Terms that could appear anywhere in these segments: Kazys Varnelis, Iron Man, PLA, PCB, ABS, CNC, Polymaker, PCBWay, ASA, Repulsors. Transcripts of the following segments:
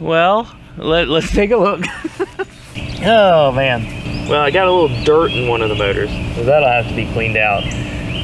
Well, let's take a look. Oh man. Well, I got a little dirt in one of the motors, so that'll have to be cleaned out.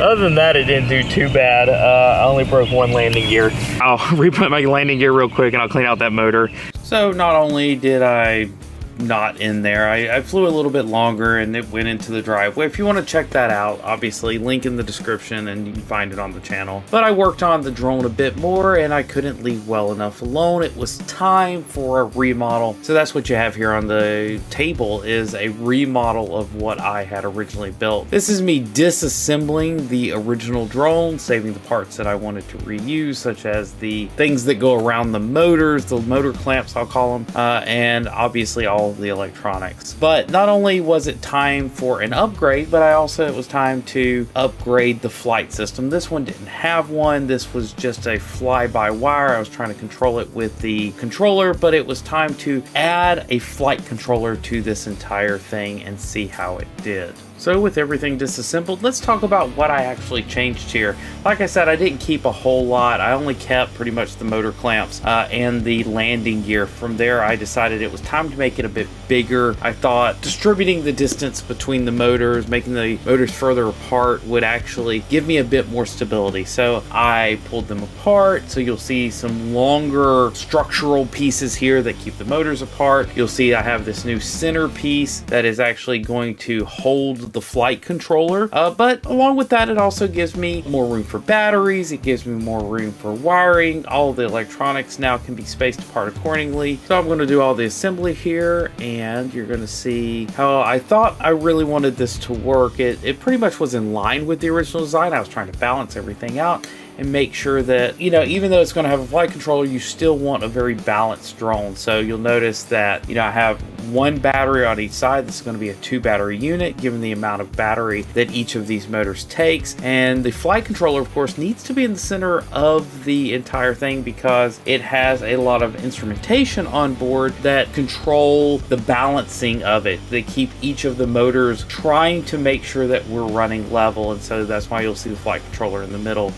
Other than that, it didn't do too bad. I only broke one landing gear. I'll re-put my landing gear real quick and I'll clean out that motor. So not only did I not in there, I flew a little bit longer and it went into the driveway. If you want to check that out, obviously link in the description and you can find it on the channel. But I worked on the drone a bit more and I couldn't leave well enough alone. It was time for a remodel. So that's what you have here on the table, is a remodel of what I had originally built. This is me disassembling the original drone, saving the parts that I wanted to reuse, such as the things that go around the motors, the motor clamps I'll call them, and obviously all the electronics. But not only was it time for an upgrade, but it was time to upgrade the flight system. This one didn't have one. This was just a fly-by-wire. I was trying to control it with the controller, but it was time to add a flight controller to this entire thing and see how it did. So with everything disassembled, let's talk about what I actually changed here. Like I said, I didn't keep a whole lot. I only kept pretty much the motor clamps and the landing gear. From there, I decided it was time to make it a bit bigger. I thought distributing the distance between the motors, making the motors further apart would actually give me a bit more stability. So I pulled them apart. So you'll see some longer structural pieces here that keep the motors apart. You'll see I have this new center piece that is actually going to hold the flight controller, but along with that, it also gives me more room for batteries. It gives me more room for wiring. All the electronics now can be spaced apart accordingly. So I'm going to do all the assembly here, and you're going to see how I thought I really wanted this to work. It pretty much was in line with the original design. I was trying to balance everything out and make sure that, you know, even though it's going to have a flight controller, you still want a very balanced drone. So you'll notice that, you know, I have one battery on each side. This is going to be a 2-battery unit, given the amount of battery that each of these motors takes. And the flight controller, of course, needs to be in the center of the entire thing because it has a lot of instrumentation on board that control the balancing of it. They keep each of the motors trying to make sure that we're running level. And so that's why you'll see the flight controller in the middle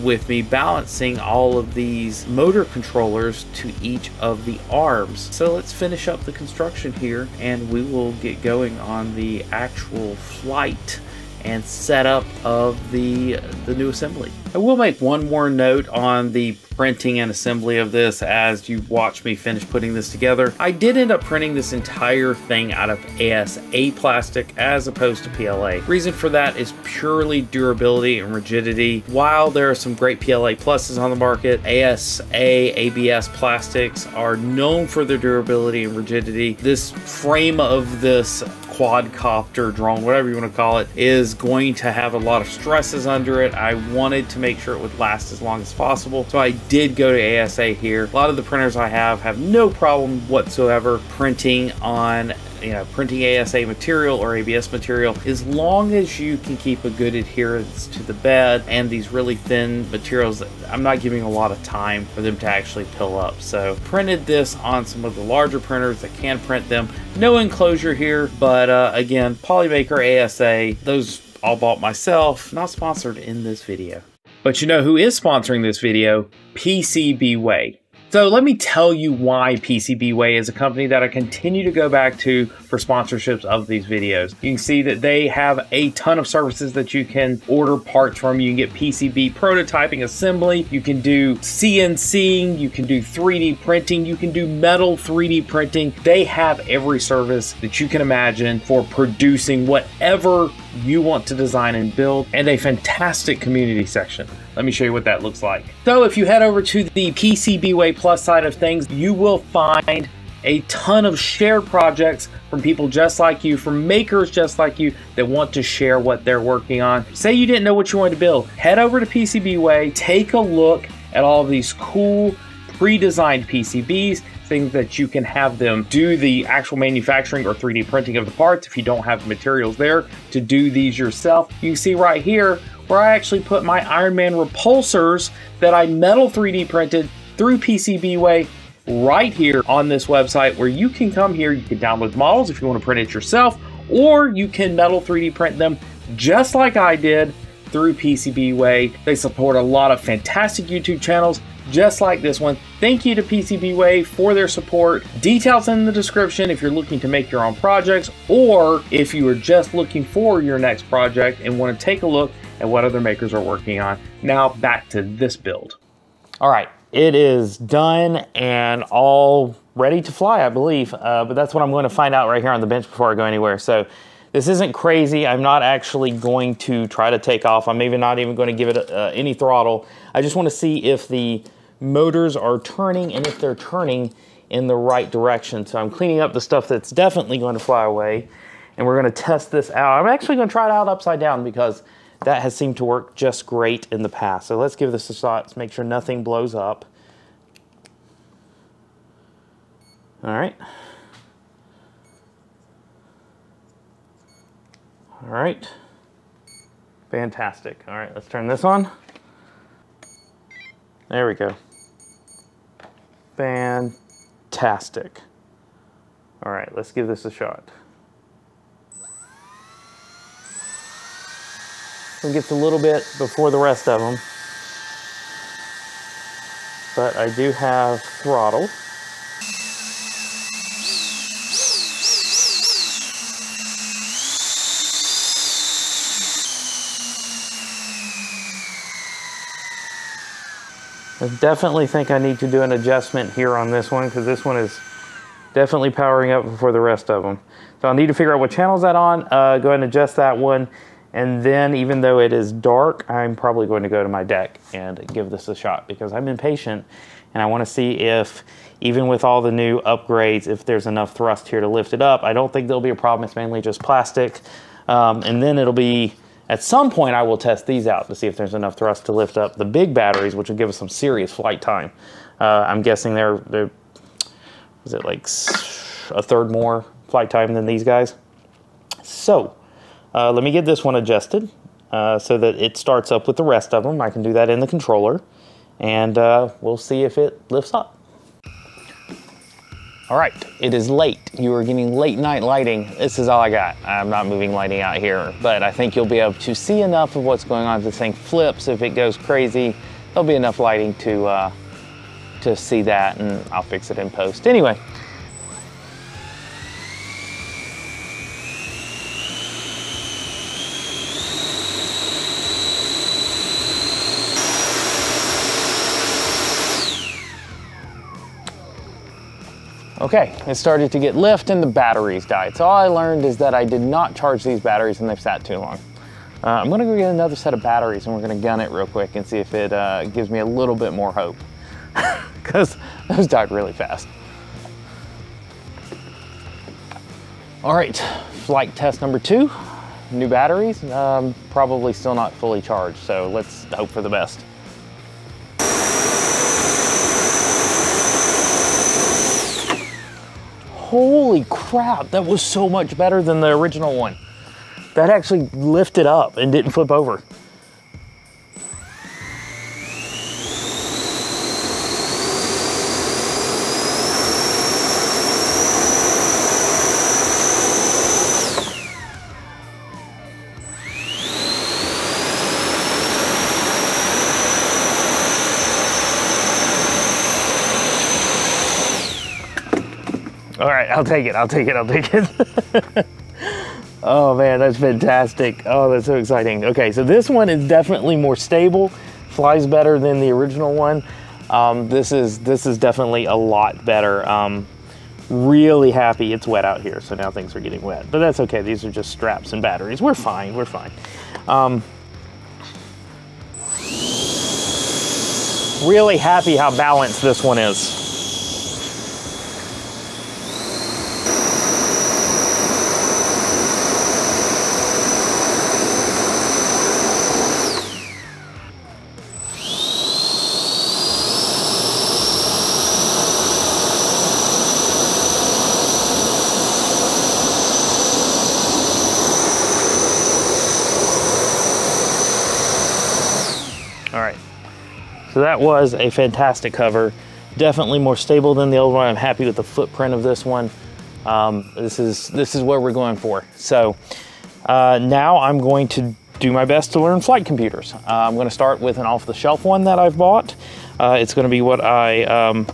with me balancing all of these motor controllers to each of the arms. So let's finish up the construction here and we will get going on the actual flight and setup of the new assembly. I will make one more note on the printing and assembly of this as you watch me finish putting this together. I did end up printing this entire thing out of ASA plastic as opposed to PLA. Reason for that is purely durability and rigidity. While there are some great PLA pluses on the market, ASA, ABS plastics are known for their durability and rigidity. This frame of this quadcopter drone, whatever you want to call it, is going to have a lot of stresses under it. I wanted to make sure it would last as long as possible, so I did go to ASA here. A lot of the printers I have no problem whatsoever printing on, you know, printing ASA material or ABS material, as long as you can keep a good adherence to the bed and these really thin materials. I'm not giving a lot of time for them to actually pill up. So printed this on some of the larger printers that can print them. No enclosure here, but again, Polymaker, ASA, those all bought myself, not sponsored in this video. But you know who is sponsoring this video? PCBWay. So let me tell you why PCBWay is a company that I continue to go back to for sponsorships of these videos. You can see that they have a ton of services that you can order parts from. You can get PCB prototyping, assembly. You can do CNCing. You can do 3D printing. You can do metal 3D printing. They have every service that you can imagine for producing whatever you want to design and build, and a fantastic community section. Let me show you what that looks like. So if you head over to the PCBWay Plus side of things, you will find a ton of shared projects from people just like you, from makers just like you that want to share what they're working on. Say you didn't know what you wanted to build, head over to PCBWay, take a look at all of these cool pre-designed PCBs, things that you can have them do the actual manufacturing or 3D printing of the parts if you don't have the materials there to do these yourself. You can see right here where I actually put my Iron Man repulsors that I metal 3D printed through PCBWay right here on this website, where you can come here, you can download models if you want to print it yourself, or you can metal 3D print them just like I did through PCBWay. They support a lot of fantastic YouTube channels just like this one. Thank you to PCBWay for their support. Details in the description if you're looking to make your own projects, or if you are just looking for your next project and want to take a look at what other makers are working on. Now back to this build. All right, it is done and all ready to fly, I believe, but that's what I'm going to find out right here on the bench before I go anywhere. So this isn't crazy. I'm not actually going to try to take off. I'm maybe not even going to give it any throttle. I just want to see if the motors are turning and if they're turning in the right direction. So I'm cleaning up the stuff that's definitely going to fly away, and we're going to test this out. I'm actually going to try it out upside down because that has seemed to work just great in the past. So let's give this a shot. Let's make sure nothing blows up. All right. All right. Fantastic. All right, let's turn this on. There we go. Fantastic. All right, let's give this a shot. It gets a little bit before the rest of them, but I do have throttle. I definitely think I need to do an adjustment here on this one, because this one is definitely powering up before the rest of them. So I'll need to figure out what channel is that on, go ahead and adjust that one. And then, even though it is dark, I'm probably going to go to my deck and give this a shot, because I'm impatient and I want to see if, even with all the new upgrades, if there's enough thrust here to lift it up. I don't think there'll be a problem. It's mainly just plastic. And then it'll be, at some point, I will test these out to see if there's enough thrust to lift up the big batteries, which will give us some serious flight time. I'm guessing they're was it like a third more flight time than these guys? So let me get this one adjusted so that it starts up with the rest of them. I can do that in the controller, and we'll see if it lifts up. All right, it is late. You are getting late night lighting. This is all I got. I'm not moving lighting out here, but I think you'll be able to see enough of what's going on. If this thing flips, if it goes crazy, there'll be enough lighting to see that, and I'll fix it in post. Anyway. Okay, it started to get lift and the batteries died. So all I learned is that I did not charge these batteries and they've sat too long. I'm gonna go get another set of batteries and we're gonna gun it real quick and see if it gives me a little bit more hope, because those died really fast. All right, flight test number 2, new batteries, probably still not fully charged. So let's hope for the best. Holy crap, that was so much better than the original one. That actually lifted up and didn't flip over. All right, I'll take it, I'll take it, I'll take it. Oh man, that's fantastic. Oh, that's so exciting. Okay, so this one is definitely more stable, flies better than the original one. This is definitely a lot better. Really happy. It's wet out here, so now things are getting wet, but that's okay. These are just straps and batteries. We're fine, we're fine. Really happy how balanced this one is. So that was a fantastic hover. Definitely more stable than the old one. I'm happy with the footprint of this one. This is what we're going for. So now I'm going to do my best to learn flight computers. I'm going to start with an off-the-shelf one that I've bought. It's going to be what I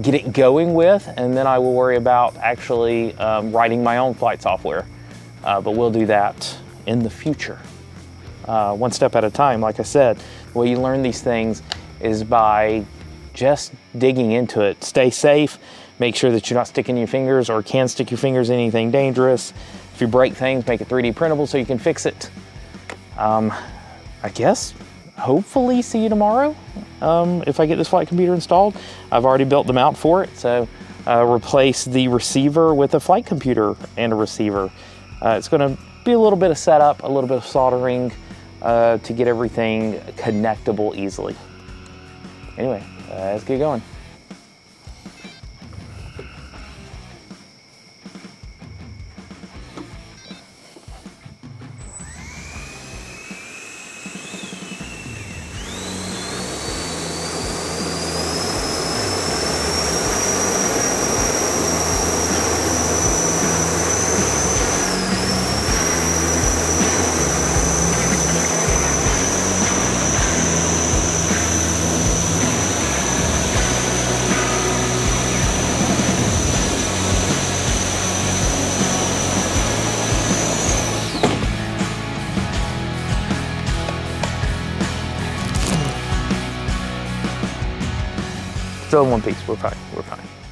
get it going with, and then I will worry about actually writing my own flight software. But we'll do that in the future. One step at a time, like I said. The way you learn these things is by just digging into it. Stay safe. Make sure that you're not sticking your fingers or can stick your fingers in anything dangerous. If you break things, make it 3D printable so you can fix it. I guess, hopefully see you tomorrow if I get this flight computer installed. I've already built them out for it, so replace the receiver with a flight computer and a receiver. It's gonna be a little bit of setup, a little bit of soldering to get everything connectable easily. Anyway, let's get going. Still in one piece, we're fine, we're fine.